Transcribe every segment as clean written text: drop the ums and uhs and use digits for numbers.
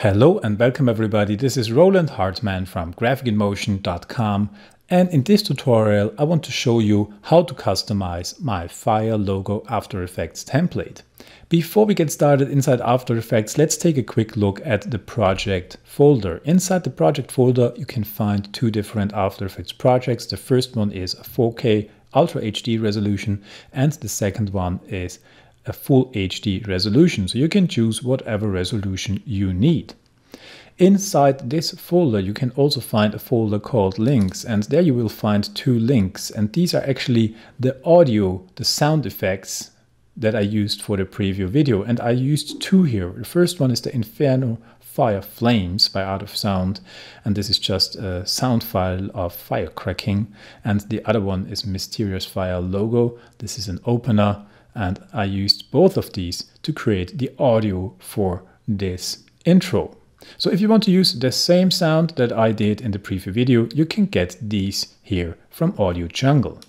Hello and welcome everybody, this is Roland Hartman from graphicinmotion.com, and in this tutorial I want to show you how to customize my fire logo After Effects template. Before we get started inside After Effects, let's take a quick look at the project folder. Inside the project folder you can find two different After Effects projects. The first one is a 4K Ultra HD resolution and the second one is a full HD resolution, so you can choose whatever resolution you need. Inside this folder you can also find a folder called links, and there you will find two links, and these are actually the sound effects that I used for the preview video, and I used two here. The first one is the Inferno Fire Flames by Out of Sound, and this is just a sound file of fire cracking, and the other one is Mysterious Fire Logo. This is an opener, and I used both of these to create the audio for this intro. So if you want to use the same sound that I did in the preview video, you can get these here from Audio Jungle.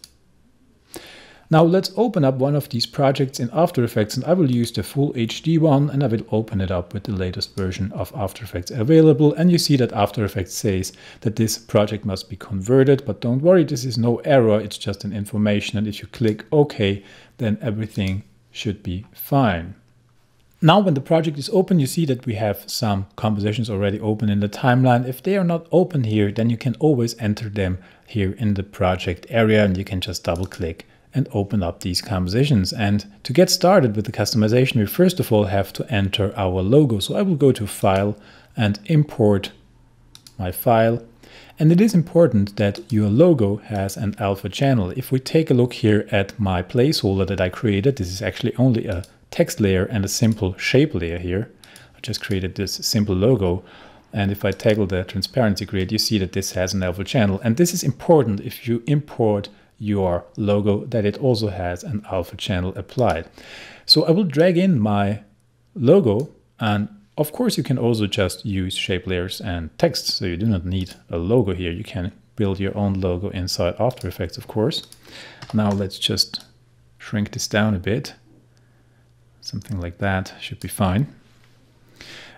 Now let's open up one of these projects in After Effects, and I will use the full HD one, and I will open it up with the latest version of After Effects available, and you see that After Effects says that this project must be converted, but don't worry, this is no error, it's just an information, and if you click OK, then everything should be fine. Now when the project is open, you see that we have some compositions already open in the timeline. If they are not open here, then you can always enter them here in the project area, and you can just double click and open up these compositions. And to get started with the customization, we first of all have to enter our logo. So I will go to File and import my file. And it is important that your logo has an alpha channel. If we take a look here at my placeholder that I created, this is actually only a text layer and a simple shape layer here. I just created this simple logo. And if I toggle the transparency grid, you see that this has an alpha channel. And this is important if you import your logo, that it also has an alpha channel applied. So I will drag in my logo, and of course you can also just use shape layers and text, so you do not need a logo here. You can build your own logo inside After Effects, of course. Now let's just shrink this down a bit. Something like that should be fine.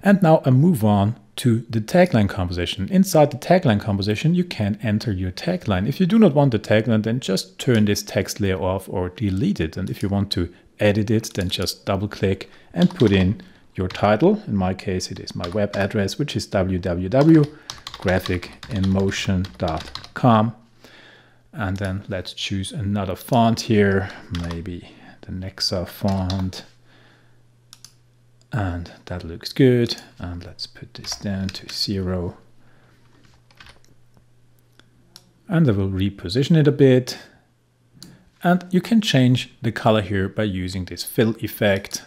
And now I move on to the tagline composition. Inside the tagline composition, you can enter your tagline. If you do not want the tagline, then just turn this text layer off or delete it. And if you want to edit it, then just double click and put in your title. In my case, it is my web address, which is www.graphicinmotion.com. And then let's choose another font here, maybe the Nexa font. And that looks good. And let's put this down to 0. And I will reposition it a bit. And you can change the color here by using this fill effect.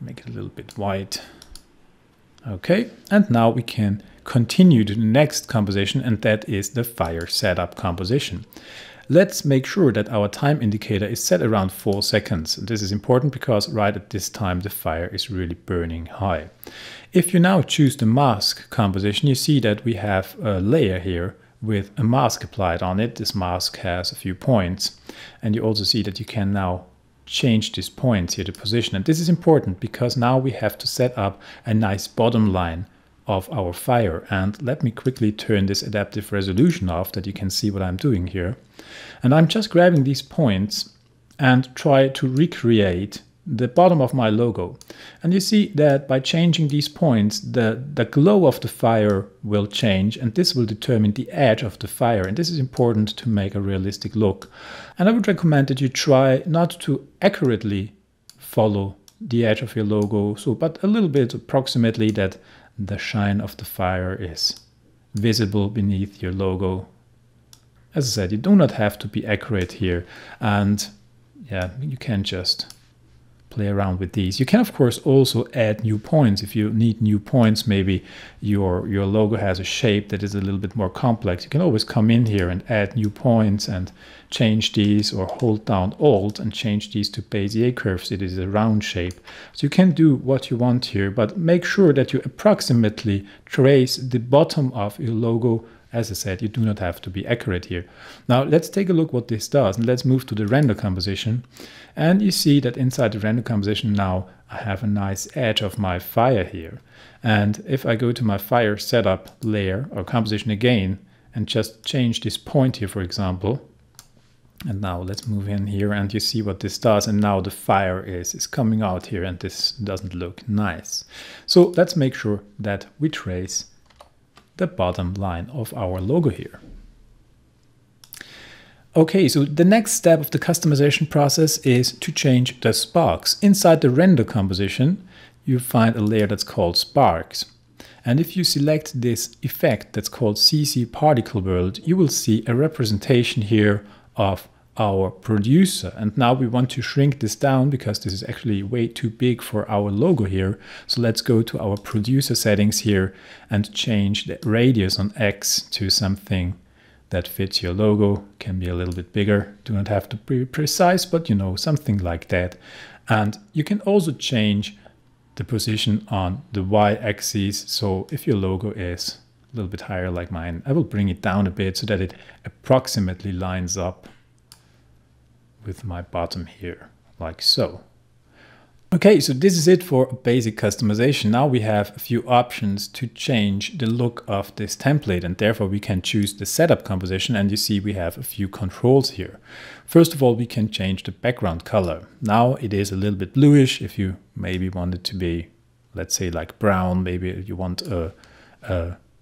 Make it a little bit white. Okay, and now we can continue to the next composition, and that is the fire setup composition. Let's make sure that our time indicator is set around 4 seconds. This is important because right at this time the fire is really burning high. If you now choose the mask composition, you see that we have a layer here with a mask applied on it. This mask has a few points, and you also see that you can now change these points here, the position. And this is important because now we have to set up a nice bottom line of our fire. And let me quickly turn this adaptive resolution off that you can see what I'm doing here. And I'm just grabbing these points and try to recreate the bottom of my logo. And you see that by changing these points, the glow of the fire will change, and this will determine the edge of the fire. And this is important to make a realistic look. And I would recommend that you try not to accurately follow the edge of your logo, but a little bit approximately, that the shine of the fire is visible beneath your logo. As I said, you do not have to be accurate here, and yeah, you can just play around with these. You can of course also add new points if you need new points. Maybe your logo has a shape that is a little bit more complex. You can always come in here and add new points and change these, or hold down Alt and change these to Bezier curves. It is a round shape. So you can do what you want here, but make sure that you approximately trace the bottom of your logo As I said, you do not have to be accurate here. Now let's take a look what this does, and let's move to the render composition. And you see that inside the render composition now I have a nice edge of my fire here. And if I go to my fire setup layer or composition again and just change this point here, for example, and now let's move in here and you see what this does. And now the fire is coming out here and this doesn't look nice. So let's make sure that we trace the bottom line of our logo here. Okay, so the next step of the customization process is to change the sparks. Inside the render composition, you find a layer that's called sparks. And if you select this effect that's called CC particle world, you will see a representation here of our producer. And now we want to shrink this down because this is actually way too big for our logo here. So let's go to our producer settings here and change the radius on X to something that fits your logo. Can be a little bit bigger. Do not have to be precise, but you know, something like that. And you can also change the position on the Y-axis. So if your logo is a little bit higher like mine, I will bring it down a bit so that it approximately lines up with my bottom here, like so. Okay, so this is it for a basic customization. Now we have a few options to change the look of this template, and therefore we can choose the setup composition, and you see we have a few controls here. First of all, we can change the background color. Now it is a little bit bluish. If you maybe want it to be, let's say, like brown, maybe you want a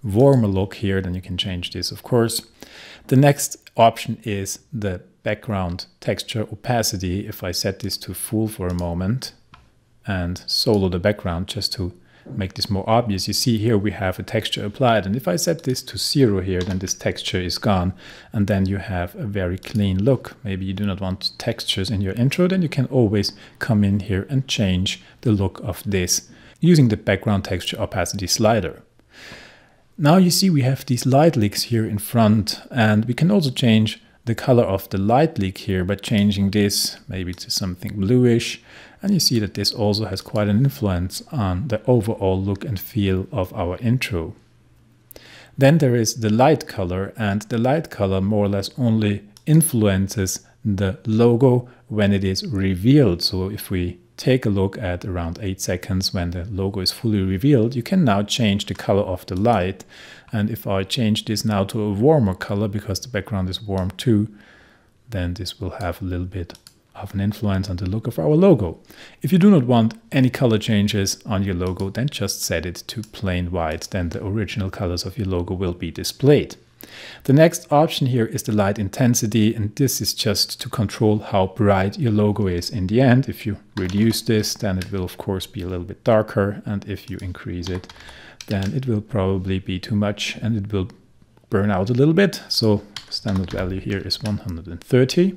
warmer look here, then you can change this, of course. The next option is the background texture opacity. If I set this to full for a moment and solo the background just to make this more obvious, you see here we have a texture applied, and if I set this to 0 here, then this texture is gone, and then you have a very clean look. Maybe you do not want textures in your intro, then you can always come in here and change the look of this using the background texture opacity slider. Now you see we have these light leaks here in front, and we can also change the color of the light leak here by changing this maybe to something bluish, and you see that this also has quite an influence on the overall look and feel of our intro. Then there is the light color, and the light color more or less only influences the logo when it is revealed. So if we take a look at around 8 seconds when the logo is fully revealed, you can now change the color of the light. And if I change this now to a warmer color because the background is warm too, then this will have a little bit of an influence on the look of our logo. If you do not want any color changes on your logo, then just set it to plain white. Then the original colors of your logo will be displayed. The next option here is the light intensity, and this is just to control how bright your logo is in the end. If you reduce this, then it will of course be a little bit darker, and if you increase it, then it will probably be too much and it will burn out a little bit. So standard value here is 130.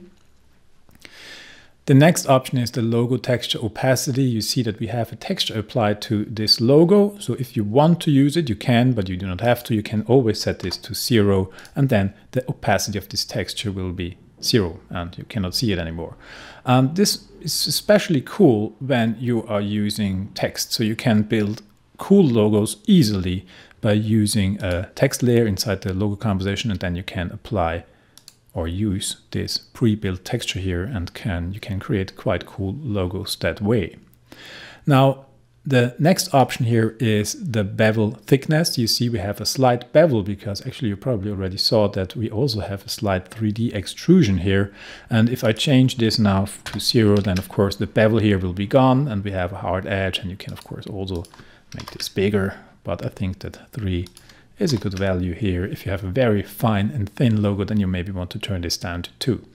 The next option is the logo texture opacity. You see that we have a texture applied to this logo. So if you want to use it, you can, but you do not have to. You can always set this to 0, and then the opacity of this texture will be 0 and you cannot see it anymore. This is especially cool when you are using text. So you can build cool logos easily by using a text layer inside the logo composition, and then you can apply or use this pre-built texture here, and you can create quite cool logos that way. Now, the next option here is the bevel thickness. You see we have a slight bevel because actually you probably already saw that we also have a slight 3D extrusion here. And if I change this now to 0, then of course the bevel here will be gone and we have a hard edge, and you can of course also make this bigger, but I think that 3 is a good value here. If you have a very fine and thin logo, then you maybe want to turn this down to 2.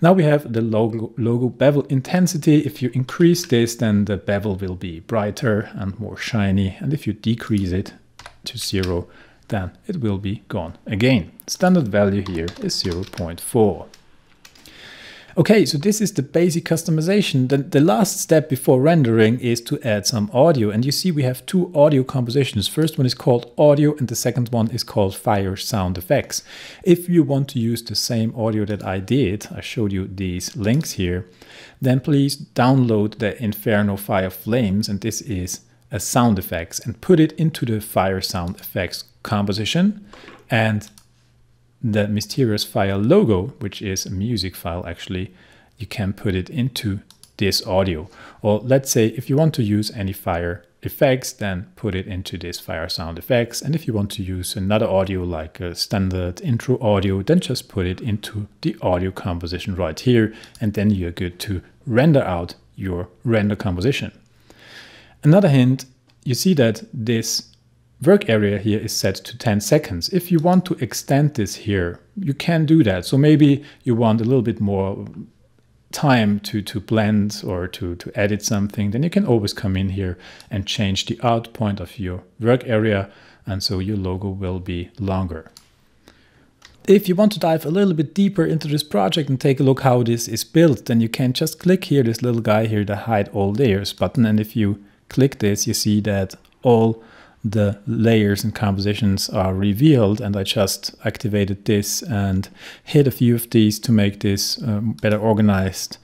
Now we have the logo bevel intensity. If you increase this, then the bevel will be brighter and more shiny. And if you decrease it to 0, then it will be gone again. Standard value here is 0.4. Okay, so this is the basic customization. The last step before rendering is to add some audio. And you see we have 2 audio compositions. First one is called audio and the second one is called fire sound effects. If you want to use the same audio that I did, I showed you these links here, then please download the Inferno Fire Flames, and this is a sound effects, and put it into the fire sound effects composition and the Mysterious Fire logo, which is a music file actually, you can put it into this audio. Or let's say if you want to use any fire effects, then put it into this fire sound effects. And if you want to use another audio like a standard intro audio, then just put it into the audio composition right here. And then you're good to render out your render composition. Another hint, you see that this work area here is set to 10 seconds. If you want to extend this here, you can do that. So maybe you want a little bit more time to blend or to edit something, then you can always come in here and change the out point of your work area, and so your logo will be longer. If you want to dive a little bit deeper into this project and take a look how this is built, then you can just click here, this little guy here, the hide all layers button. And if you click this, you see that all the layers and compositions are revealed, and I just activated this and hit a few of these to make this better organized.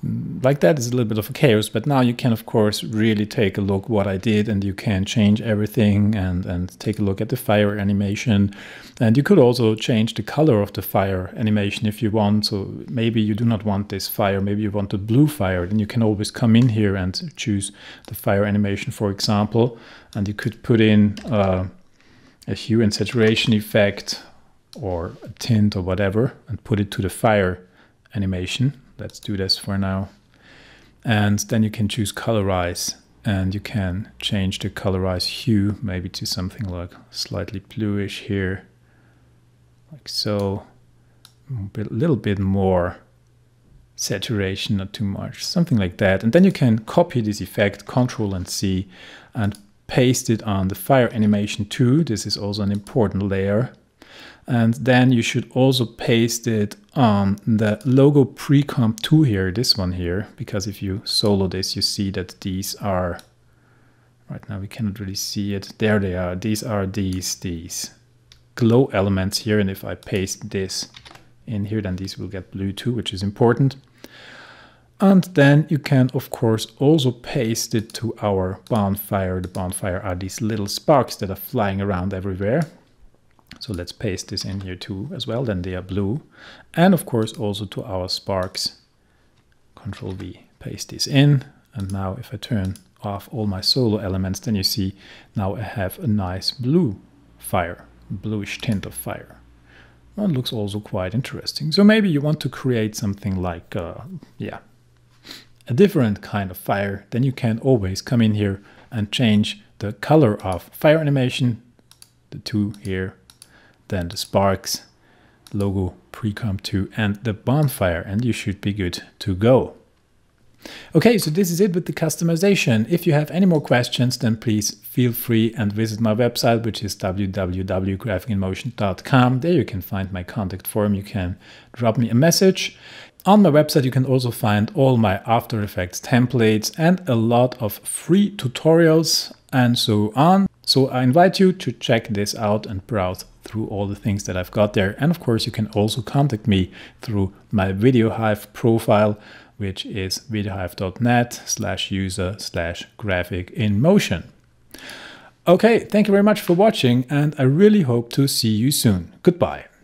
Like that is a little bit of a chaos, but now you can of course really take a look what I did, and you can change everything and take a look at the fire animation. And you could also change the color of the fire animation if you want. So maybe you do not want this fire, maybe you want the blue fire, then you can always come in here and choose the fire animation, for example. And you could put in a hue and saturation effect or a tint or whatever and put it to the fire animation. Let's do this for now. And then you can choose colorize, and you can change the colorize hue maybe to something like slightly bluish here, like so. A little bit more saturation, not too much, something like that. And then you can copy this effect, Control and C, and paste it on the fire animation too. This is also an important layer. And then you should also paste it on the logo pre-comp 2 here, this one here, because if you solo this, you see that these are, right now we cannot really see it, there they are these glow elements here. And if I paste this in here, then these will get blue too, which is important. And then you can, of course, also paste it to our bonfire. The bonfire are these little sparks that are flying around everywhere. So let's paste this in here too as well, then they are blue. And of course also to our sparks, Control V, paste this in. And now if I turn off all my solo elements, then you see now I have a nice blue fire, bluish tint of fire. That looks also quite interesting. So maybe you want to create something like, a different kind of fire. Then you can always come in here and change the color of fire animation, the two here, then the sparks, logo pre-comp 2, and the bonfire, and you should be good to go. Okay, so this is it with the customization. If you have any more questions, then please feel free and visit my website, which is www.graphicinmotion.com. There you can find my contact form. You can drop me a message. On my website, you can also find all my After Effects templates and a lot of free tutorials and so on. So I invite you to check this out and browse through all the things that I've got there. And of course, you can also contact me through my VideoHive profile, which is videohive.net/user/graphicinmotion. Okay, thank you very much for watching, and I really hope to see you soon. Goodbye.